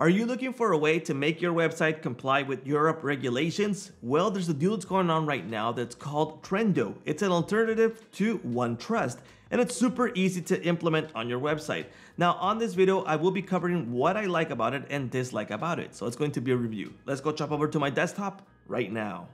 Are you looking for a way to make your website comply with Europe regulations? Well, there's a deal that's going on right now that's called Truendo. It's an alternative to OneTrust, and it's super easy to implement on your website. Now, on this video, I will be covering what I like about it and dislike about it. So it's going to be a review. Let's go jump over to my desktop right now.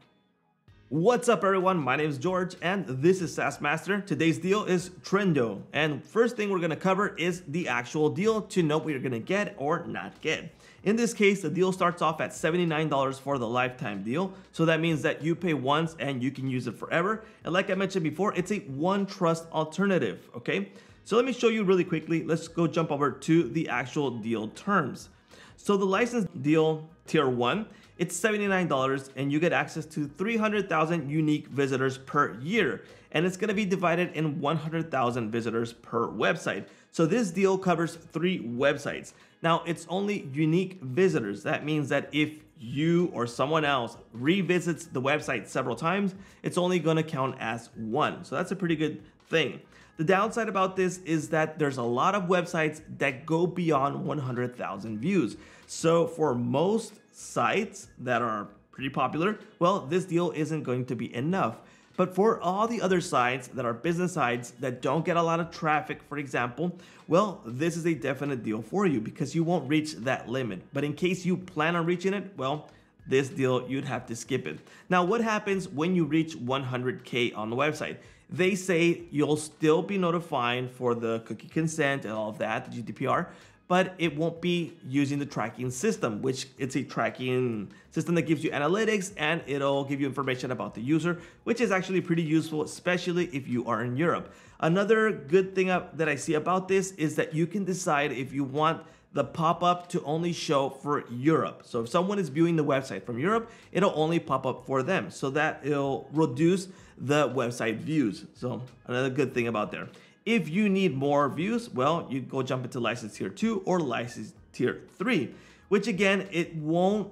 What's up everyone, my name is George and this is SaaS Master. Today's deal is Truendo, and first thing we're going to cover is the actual deal to know what you're going to get or not get. In this case, the deal starts off at $79 for the lifetime deal, so that means that you pay once and you can use it forever. And like I mentioned before, it's a OneTrust alternative, okay? So let me show you really quickly. Let's go jump over to the actual deal terms. So the license deal tier 1, it's $79 and you get access to 300,000 unique visitors per year. And it's going to be divided in 100,000 visitors per website. So this deal covers 3 websites. Now it's only unique visitors. That means that if you or someone else revisits the website several times, it's only going to count as 1. So that's a pretty good thing. The downside about this is that there's a lot of websites that go beyond 100,000 views. So for most sites that are pretty popular, well, this deal isn't going to be enough. But for all the other sites that are business sites that don't get a lot of traffic, for example, well, this is a definite deal for you because you won't reach that limit. But in case you plan on reaching it, well, this deal, you'd have to skip it. Now, what happens when you reach 100K on the website? They say you'll still be notified for the cookie consent and all of that, the GDPR, but it won't be using the tracking system, which it's a tracking system that gives you analytics and it'll give you information about the user, which is actually pretty useful, especially if you are in Europe. Another good thing that I see about this is that you can decide if you want the pop-up to only show for Europe. So if someone is viewing the website from Europe, it'll only pop up for them, so that it'll reduce the website views. So another good thing about there. If you need more views, well, you go jump into license tier 2 or license tier 3, which again, it won't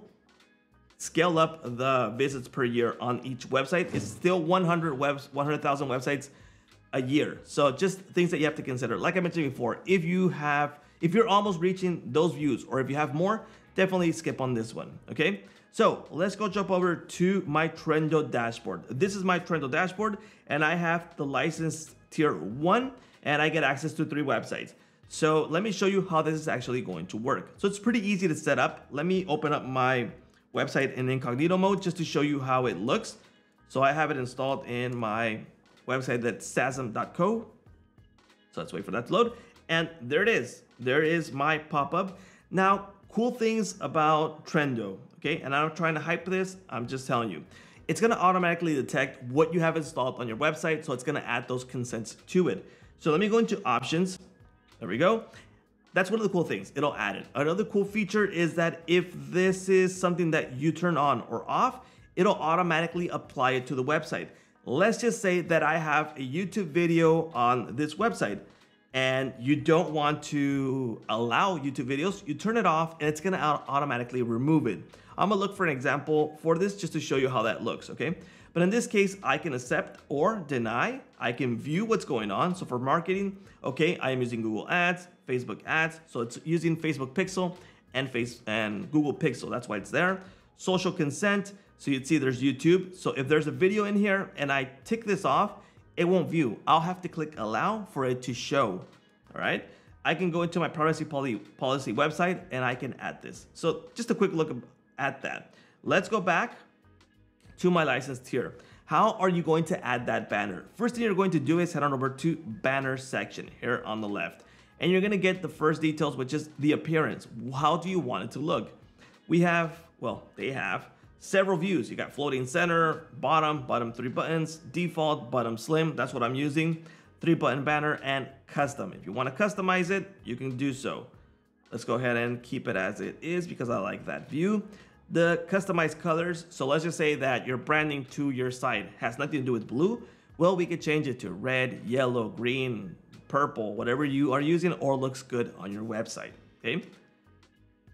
scale up the visits per year on each website. It's still 100,000 websites a year. So just things that you have to consider. Like I mentioned before, if you're almost reaching those views, or if you have more, definitely skip on this one, okay? So let's go jump over to my Truendo dashboard. This is my Truendo dashboard, and I have the license tier 1, and I get access to 3 websites. So let me show you how this is actually going to work. So it's pretty easy to set up. Let me open up my website in incognito mode just to show you how it looks. So I have it installed in my website, that's sasm.co. So let's wait for that to load. And there it is. There is my pop-up. Now, cool things about Truendo, okay? And I'm not trying to hype this, I'm just telling you. It's gonna automatically detect what you have installed on your website, so it's gonna add those consents to it. So let me go into options. There we go. That's one of the cool things, it'll add it. Another cool feature is that if this is something that you turn on or off, it'll automatically apply it to the website. Let's just say that I have a YouTube video on this website, and you don't want to allow YouTube videos, you turn it off and it's gonna automatically remove it. I'm gonna look for an example for this just to show you how that looks, okay? But in this case, I can accept or deny, I can view what's going on. So for marketing, okay, I am using Google Ads, Facebook Ads, so it's using Facebook Pixel and Google Pixel, that's why it's there. Social consent, so you'd see there's YouTube. So if there's a video in here and I tick this off, it won't view. I'll have to click allow for it to show. All right. I can go into my privacy policy website and I can add this. So just a quick look at that. Let's go back to my license tier. How are you going to add that banner? First thing you're going to do is head on over to banner section here on the left, and you're going to get the first details, which is the appearance. How do you want it to look? We have, well, they have several views. You got floating center, bottom 3 buttons, default, bottom slim, that's what I'm using, 3-button banner, and custom. If you want to customize it, you can do so. Let's go ahead and keep it as it is because I like that view. The customized colors, so let's just say that your branding to your site has nothing to do with blue. Well, we could change it to red, yellow, green, purple, whatever you are using or looks good on your website, okay?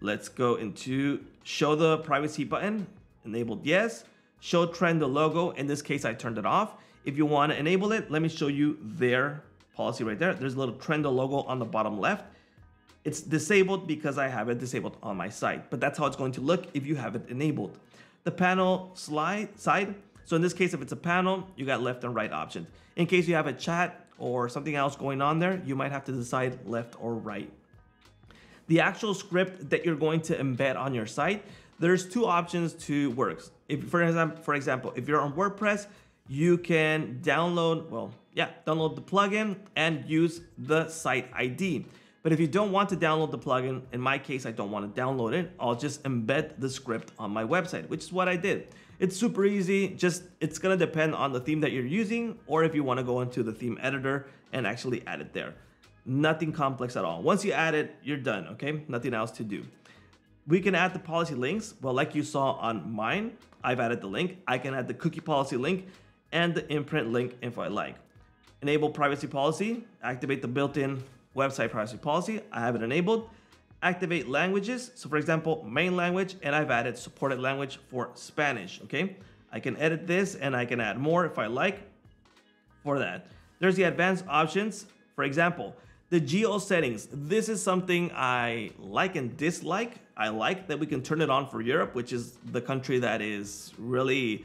Let's go into show the privacy button. Enabled, yes. Show Truendo logo. In this case, I turned it off. If you want to enable it, let me show you their policy right there. There's a little Truendo logo on the bottom left. It's disabled because I have it disabled on my site, but that's how it's going to look if you have it enabled. The panel side, so in this case, if it's a panel, you got left and right options. In case you have a chat or something else going on there, you might have to decide left or right. The actual script that you're going to embed on your site, there's two options to work. If, for example, if you're on WordPress, you can download the plugin and use the site ID. But if you don't want to download the plugin, in my case, I don't want to download it. I'll just embed the script on my website, which is what I did. It's super easy. Just, it's going to depend on the theme that you're using, or if you want to go into the theme editor and actually add it there. Nothing complex at all. Once you add it, you're done. Okay. Nothing else to do. We can add the policy links. Well, like you saw on mine, I've added the link. I can add the cookie policy link and the imprint link if I like. Enable privacy policy, activate the built-in website privacy policy. I have it enabled. Activate languages. So for example, main language, and I've added supported language for Spanish. Okay. I can edit this and I can add more if I like for that. There's the advanced options. For example, the geo settings. This is something I like and dislike. I like that we can turn it on for Europe, which is the country that is really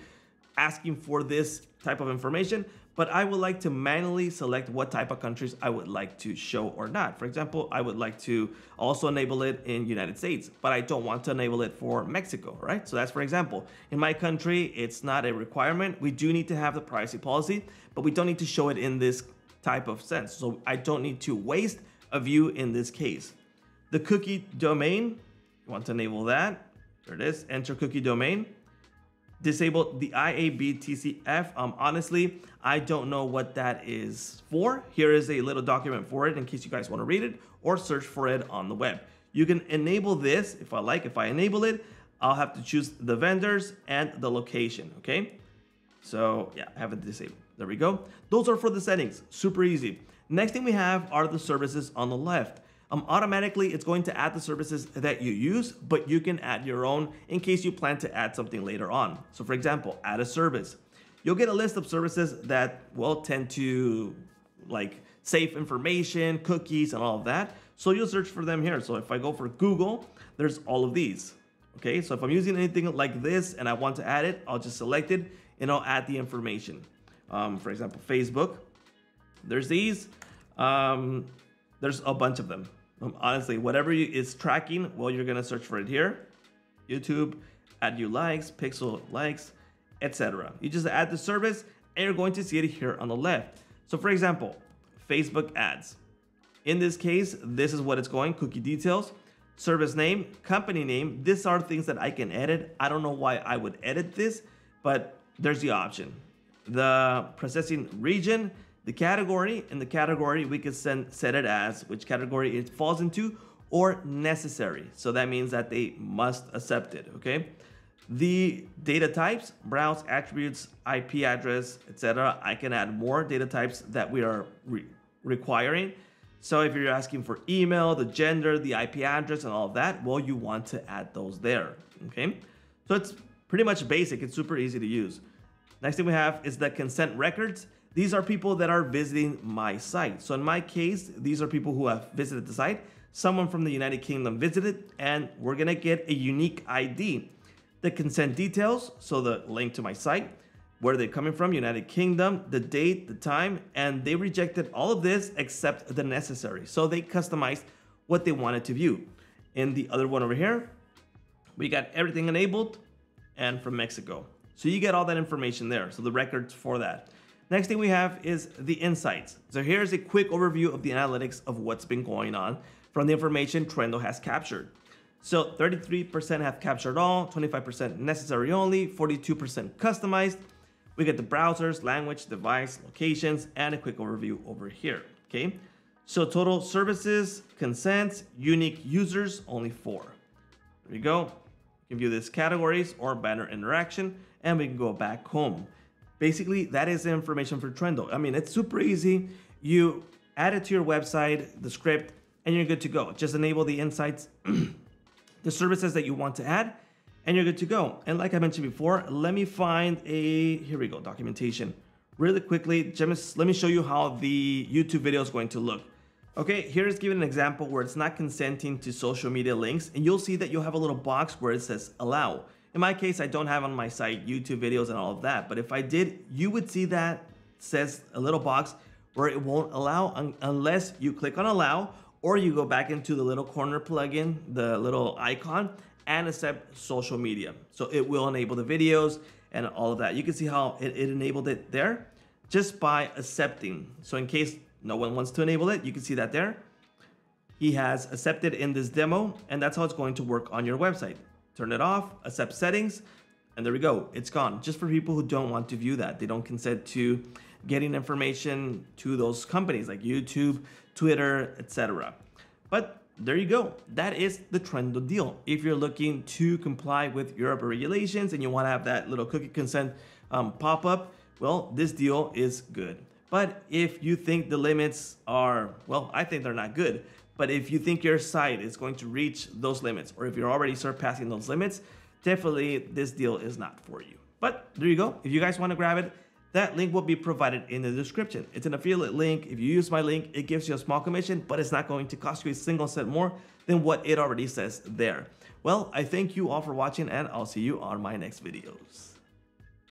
asking for this type of information. But I would like to manually select what type of countries I would like to show or not. For example, I would like to also enable it in United States, but I don't want to enable it for Mexico, right? So that's for example. In my country, it's not a requirement. We do need to have the privacy policy, but we don't need to show it in this type of sense. So I don't need to waste a view in this case. The cookie domain, you want to enable that. There it is, enter cookie domain. Disable the IABTCF. Honestly, I don't know what that is for. Here is a little document for it in case you guys want to read it or search for it on the web. You can enable this if I like. If I enable it, I'll have to choose the vendors and the location. Okay. So yeah, I have it disabled. There we go. Those are for the settings. Super easy. Next thing we have are the services on the left. Automatically, it's going to add the services that you use, but you can add your own in case you plan to add something later on. So for example, add a service. You'll get a list of services that will tend to like save information, cookies, and all of that. So you'll search for them here. So if I go for Google, there's all of these. Okay, so if I'm using anything like this and I want to add it, I'll just select it and I'll add the information. For example, Facebook, there's these, there's a bunch of them. Honestly, whatever is tracking, well, you're going to search for it here. YouTube, add new likes, pixel likes, etc. You just add the service and you're going to see it here on the left. So for example, Facebook ads. In this case, this is what it's going. Cookie details, service name, company name. These are things that I can edit. I don't know why I would edit this, but there's the option. The processing region, the category, and the category we could set it as which category it falls into or necessary. So that means that they must accept it, okay? The data types, browse, attributes, IP address, etc. I can add more data types that we are requiring. So if you're asking for email, the gender, the IP address, and all of that, well, you want to add those there, okay? So it's pretty much basic. It's super easy to use. Next thing we have is the consent records. These are people that are visiting my site. So in my case, these are people who have visited the site. Someone from the United Kingdom visited, and we're gonna get a unique ID. The consent details, so the link to my site, where they're coming from, United Kingdom, the date, the time, and they rejected all of this except the necessary. So they customized what they wanted to view. In the other one over here, we got everything enabled and from Mexico. So you get all that information there. So the records for that. Next thing we have is the insights. So here's a quick overview of the analytics of what's been going on from the information Truendo has captured. So 33% have captured all, 25% necessary only, 42% customized. We get the browsers, language, device, locations, and a quick overview over here, okay? So total services, consents, unique users, only 4. There we go. You can view these categories or banner interaction, and we can go back home. Basically, that is the information for Truendo. I mean, it's super easy. You add it to your website, the script, and you're good to go. Just enable the insights, the services that you want to add, and you're good to go. And like I mentioned before, let me find a, here we go, documentation. Really quickly, James, let me show you how the YouTube video is going to look. Okay, here is given an example where it's not consenting to social media links, and you'll see that you'll have a little box where it says allow. In my case, I don't have on my site YouTube videos and all of that, but if I did, you would see that says a little box where it won't allow unless you click on allow, or you go back into the little corner plugin, the little icon, and accept social media. So it will enable the videos and all of that. You can see how it enabled it there just by accepting. So in case no one wants to enable it, you can see that there. He has accepted in this demo, and that's how it's going to work on your website. Turn it off, accept settings, and there we go, it's gone. Just for people who don't want to view that, they don't consent to getting information to those companies like YouTube, Twitter, etc. But there you go. That is the Truendo deal. If you're looking to comply with Europe regulations and you want to have that little cookie consent pop-up, well, this deal is good. But if you think the limits are, well, I think they're not good, but if you think your site is going to reach those limits, or if you're already surpassing those limits, definitely this deal is not for you. But there you go. If you guys want to grab it, that link will be provided in the description. It's an affiliate link. If you use my link, it gives you a small commission, but it's not going to cost you a single cent more than what it already says there. Well, I thank you all for watching, and I'll see you on my next videos.